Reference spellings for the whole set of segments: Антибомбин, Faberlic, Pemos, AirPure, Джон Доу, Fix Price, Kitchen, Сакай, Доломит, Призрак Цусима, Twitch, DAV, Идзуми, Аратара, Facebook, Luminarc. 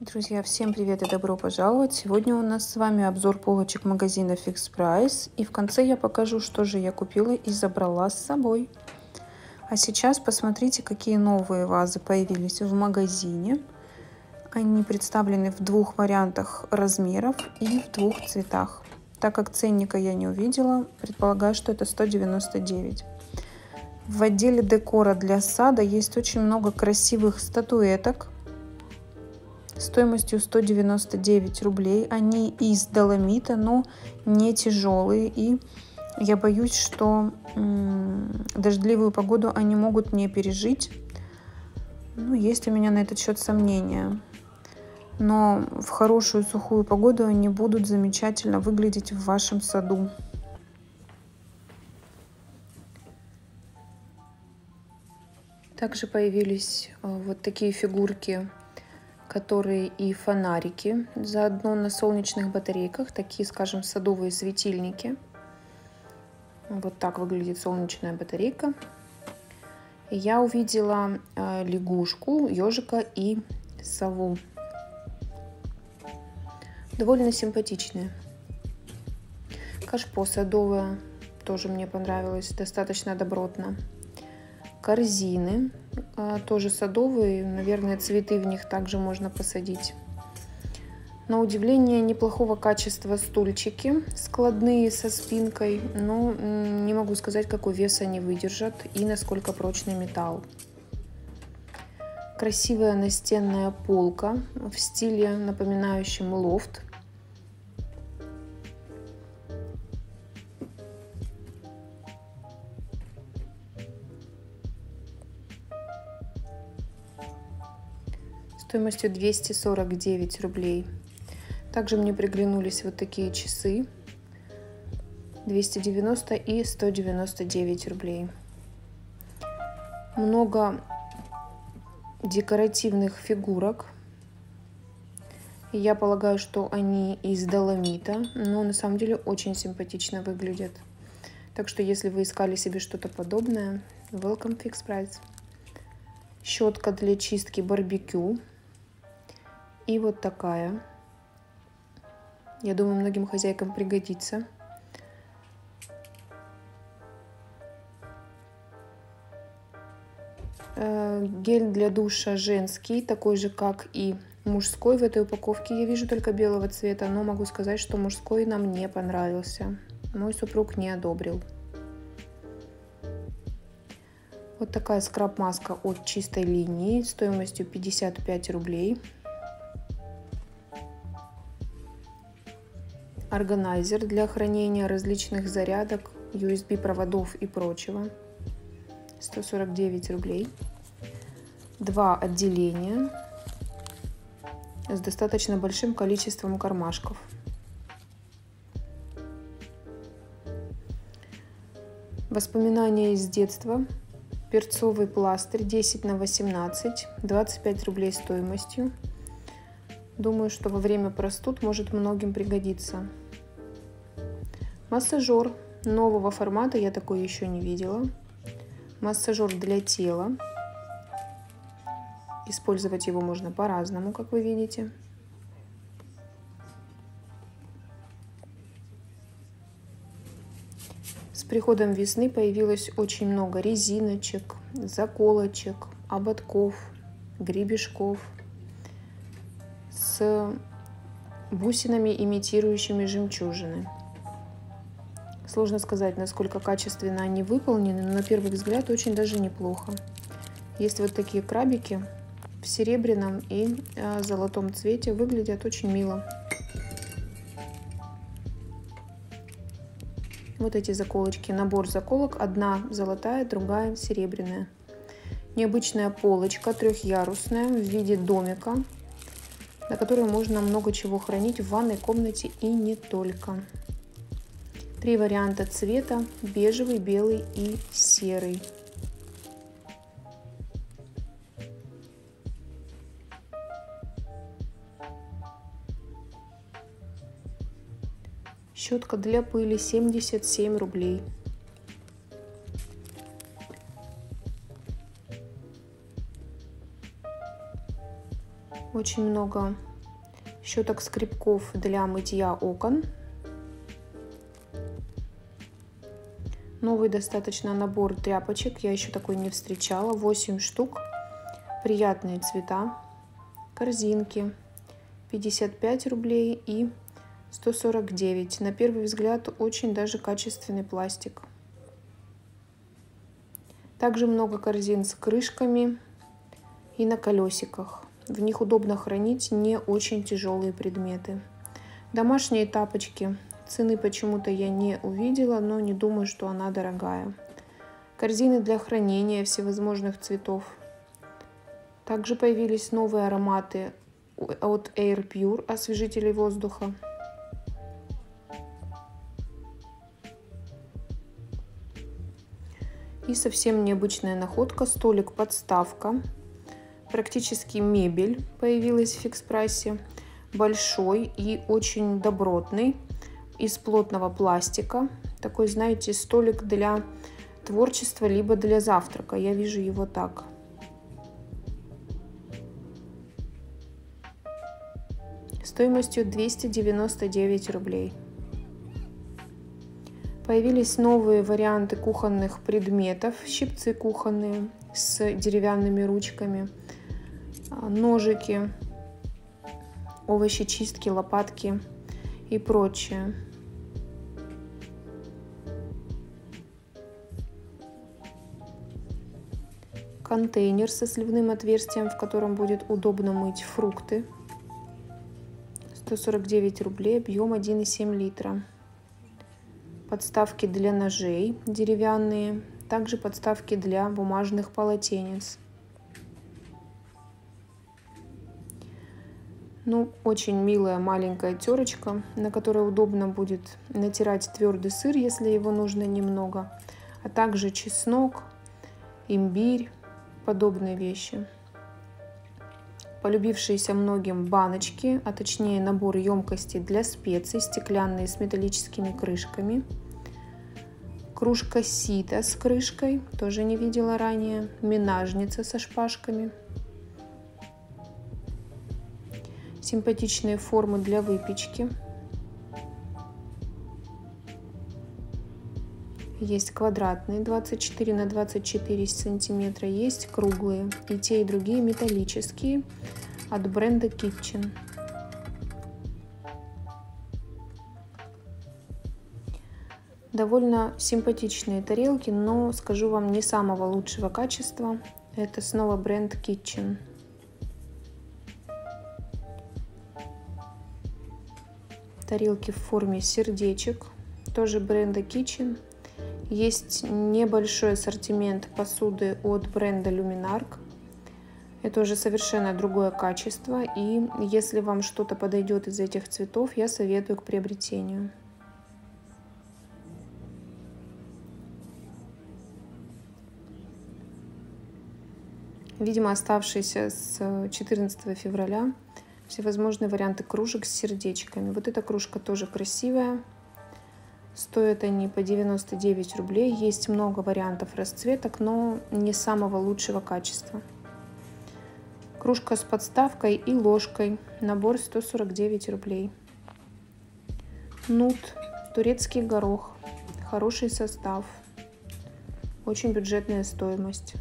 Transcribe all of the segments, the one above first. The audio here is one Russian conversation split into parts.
Друзья, всем привет и добро пожаловать! Сегодня у нас с вами обзор полочек магазина Fix Price. И в конце я покажу, что же я купила и забрала с собой. А сейчас посмотрите, какие новые вазы появились в магазине. Они представлены в двух вариантах размеров и в двух цветах. Так как ценника я не увидела, предполагаю, что это 199. В отделе декора для сада есть очень много красивых статуэток стоимостью 199 рублей. Они из доломита, но не тяжелые. И я боюсь, что дождливую погоду они могут не пережить. Ну, есть у меня на этот счет сомнения. Но в хорошую сухую погоду они будут замечательно выглядеть в вашем саду. Также появились вот такие фигурки, которые и фонарики, заодно на солнечных батарейках, такие, скажем, садовые светильники. Вот так выглядит солнечная батарейка. Я увидела лягушку, ежика и сову. Довольно симпатичные. Кашпо садовое тоже мне понравилось, достаточно добротно. Корзины тоже садовые, наверное, цветы в них также можно посадить. На удивление, неплохого качества стульчики складные со спинкой, но не могу сказать, какой вес они выдержат и насколько прочный металл. Красивая настенная полка в стиле, напоминающем лофт. Стоимостью 249 рублей. Также мне приглянулись вот такие часы. 290 и 199 рублей. Много декоративных фигурок. Я полагаю, что они из доломита, но на самом деле очень симпатично выглядят. Так что, если вы искали себе что-то подобное, welcome Fix Price. Щетка для чистки барбекю. И вот такая. Я думаю, многим хозяйкам пригодится. Гель для душа женский, такой же, как и мужской. В этой упаковке я вижу только белого цвета, но могу сказать, что мужской нам не понравился. Мой супруг не одобрил. Вот такая скраб-маска от чистой линии, стоимостью 55 рублей. Органайзер для хранения различных зарядок, USB проводов и прочего, 149 рублей. Два отделения с достаточно большим количеством кармашков. Воспоминания из детства. Перцовый пластырь 10×18, 25 рублей стоимостью. Думаю, что во время простуд может многим пригодиться. Массажер нового формата, я такой еще не видела. Массажер для тела. Использовать его можно по-разному, как вы видите. С приходом весны появилось очень много резиночек, заколочек, ободков, гребешков с бусинами, имитирующими жемчужины. Сложно сказать, насколько качественно они выполнены, но на первый взгляд очень даже неплохо. Есть вот такие крабики в серебряном и золотом цвете, выглядят очень мило. Вот эти заколочки, набор заколок, одна золотая, другая серебряная. Необычная полочка трехъярусная в виде домика, на которой можно много чего хранить в ванной комнате и не только. Три варианта цвета: бежевый, белый и серый. Щетка для пыли 77 рублей. Очень много щеток-скребков для мытья окон. Новый достаточно набор тряпочек, я еще такой не встречала. 8 штук, приятные цвета. Корзинки 55 рублей и 149. На первый взгляд очень даже качественный пластик. Также много корзин с крышками и на колесиках. В них удобно хранить не очень тяжелые предметы. Домашние тапочки. Цены почему-то я не увидела, но не думаю, что она дорогая. Корзины для хранения всевозможных цветов. Также появились новые ароматы от AirPure, освежителей воздуха. И совсем необычная находка. Столик-подставка. Практически мебель появилась в Фикс Прайсе. Большой и очень добротный. Из плотного пластика. Такой, знаете, столик для творчества, либо для завтрака. Я вижу его так. Стоимостью 299 рублей. Появились новые варианты кухонных предметов. Щипцы кухонные с деревянными ручками, ножики, овощечистки, лопатки и прочее. Контейнер со сливным отверстием, в котором будет удобно мыть фрукты. 149 рублей, объем 1,7 литра. Подставки для ножей деревянные, также подставки для бумажных полотенец. Ну, очень милая маленькая терочка, на которой удобно будет натирать твердый сыр, если его нужно немного, а также чеснок, имбирь, подобные вещи. Полюбившиеся многим баночки, а точнее набор емкостей для специй, стеклянные с металлическими крышками. Кружка сита с крышкой, тоже не видела ранее. Менажница со шпажками. Симпатичные формы для выпечки. Есть квадратные 24 на 24 сантиметра, есть круглые, и те и другие металлические от бренда Kitchen. Довольно симпатичные тарелки, но, скажу вам, не самого лучшего качества. Это снова бренд Kitchen. Тарелки в форме сердечек, тоже бренда Kitchen. Есть небольшой ассортимент посуды от бренда Luminarc. Это уже совершенно другое качество, и если вам что-то подойдет из этих цветов, я советую к приобретению. Видимо, оставшиеся с 14 февраля всевозможные варианты кружек с сердечками. Вот эта кружка тоже красивая. Стоят они по 99 рублей. Есть много вариантов расцветок, но не самого лучшего качества. Кружка с подставкой и ложкой. Набор 149 рублей. Нут. Турецкий горох. Хороший состав. Очень бюджетная стоимость.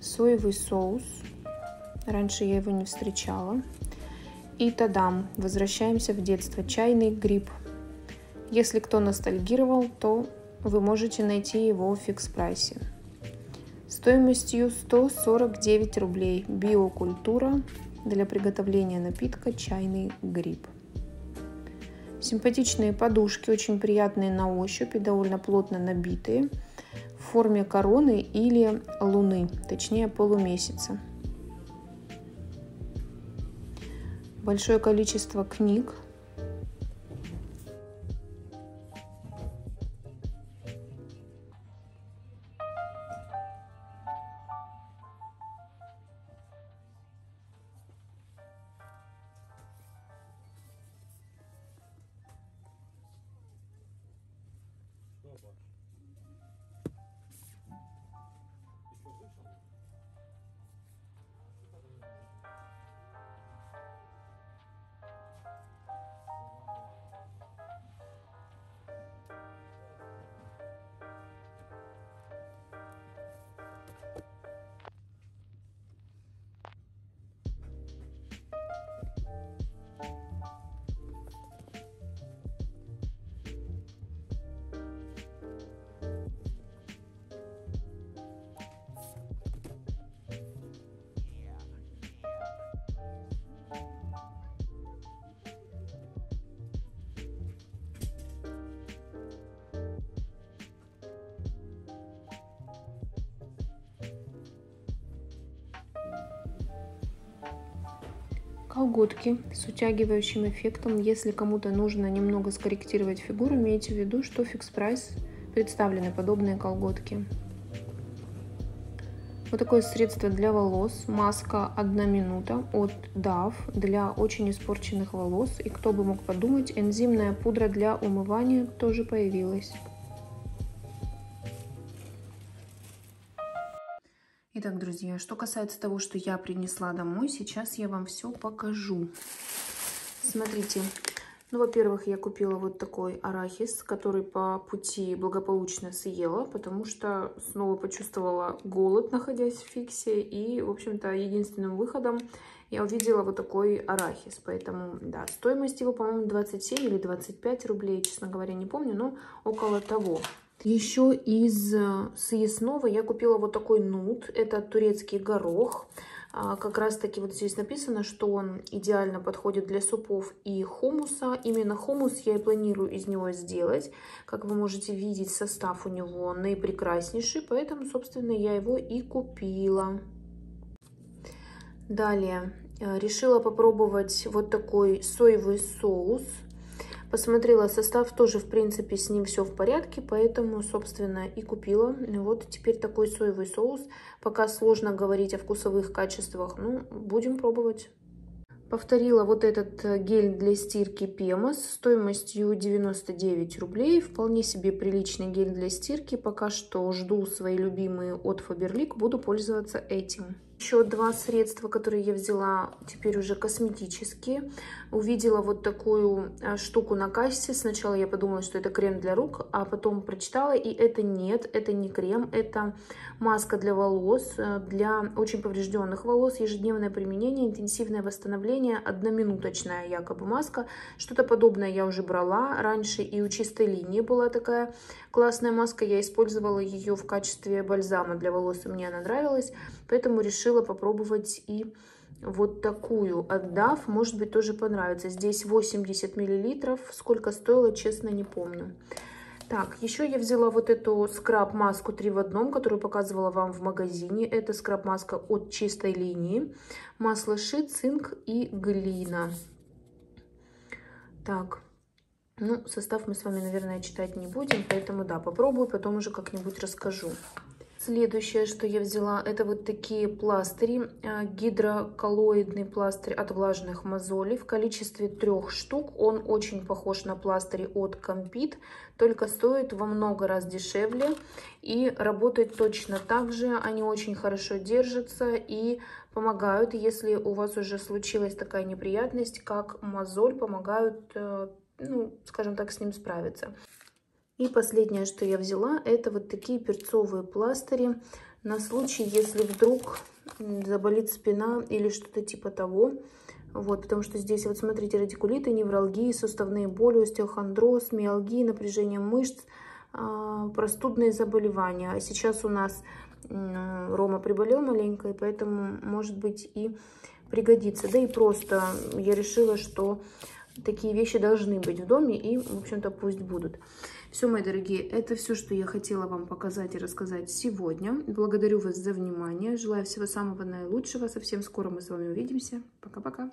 Соевый соус. Раньше я его не встречала. И тадам! Возвращаемся в детство. Чайный гриб. Если кто ностальгировал, то вы можете найти его в Фикс Прайсе. Стоимостью 149 рублей. Биокультура для приготовления напитка чайный гриб. Симпатичные подушки, очень приятные на ощупь и довольно плотно набитые. В форме короны или луны, точнее полумесяца. Большое количество книг. Колготки с утягивающим эффектом. Если кому-то нужно немного скорректировать фигуру, имейте в виду, что в Fix Price представлены подобные колготки. Вот такое средство для волос, маска 1 минута от DAV для очень испорченных волос. И кто бы мог подумать, энзимная пудра для умывания тоже появилась. Итак, друзья, что касается того, что я принесла домой, сейчас я вам все покажу. Смотрите, ну, во-первых, я купила вот такой арахис, который по пути благополучно съела, потому что снова почувствовала голод, находясь в Фиксе, и, в общем-то, единственным выходом я увидела вот такой арахис, поэтому, да, стоимость его, по-моему, 27 или 25 рублей, честно говоря, не помню, но около того. Еще из съестного я купила вот такой нут, это турецкий горох, как раз таки вот здесь написано, что он идеально подходит для супов и хумуса, именно хумус я и планирую из него сделать, как вы можете видеть, состав у него наипрекраснейший, поэтому, собственно, я его и купила. Далее, решила попробовать вот такой соевый соус. Посмотрела состав, тоже, в принципе, с ним все в порядке, поэтому, собственно, и купила. Вот теперь такой соевый соус. Пока сложно говорить о вкусовых качествах, ну, будем пробовать. Повторила вот этот гель для стирки Pemos стоимостью 99 рублей. Вполне себе приличный гель для стирки. Пока что жду свои любимые от Faberlic, буду пользоваться этим. Еще два средства, которые я взяла, теперь уже косметические. Увидела вот такую штуку на кассе. Сначала я подумала, что это крем для рук, а потом прочитала, и это нет, это не крем, это маска для волос, для очень поврежденных волос, ежедневное применение, интенсивное восстановление, одноминуточная якобы маска. Что-то подобное я уже брала раньше, и у Чистой линии была такая классная маска, я использовала ее в качестве бальзама для волос, и мне она нравилась, поэтому решила попробовать и вот такую отдав, может быть, тоже понравится. Здесь 80 миллилитров, сколько стоило, честно, не помню. Так, еще я взяла вот эту скраб-маску 3 в одном, которую показывала вам в магазине. Это скраб-маска от Чистой линии, масло ши, цинк и глина. Так, ну, состав мы с вами, наверное, читать не будем, поэтому, да, попробую, потом уже как-нибудь расскажу. Следующее, что я взяла, это вот такие пластыри, гидроколлоидный пластырь от влажных мозолей в количестве 3 штук. Он очень похож на пластырь от Compete, только стоит во много раз дешевле и работает точно так же. Они очень хорошо держатся и помогают, если у вас уже случилась такая неприятность, как мозоль, помогают, ну, скажем так, с ним справиться. И последнее, что я взяла, это вот такие перцовые пластыри на случай, если вдруг заболит спина или что-то типа того. Вот, потому что здесь, вот смотрите, радикулиты, невралгии, суставные боли, остеохондроз, миалгии, напряжение мышц, простудные заболевания. А сейчас у нас Рома приболел маленько, и поэтому, может быть, и пригодится. Да и просто я решила, что такие вещи должны быть в доме, и, в общем-то, пусть будут. Все, мои дорогие, это все, что я хотела вам показать и рассказать сегодня. Благодарю вас за внимание. Желаю всего самого наилучшего. Совсем скоро мы с вами увидимся. Пока-пока.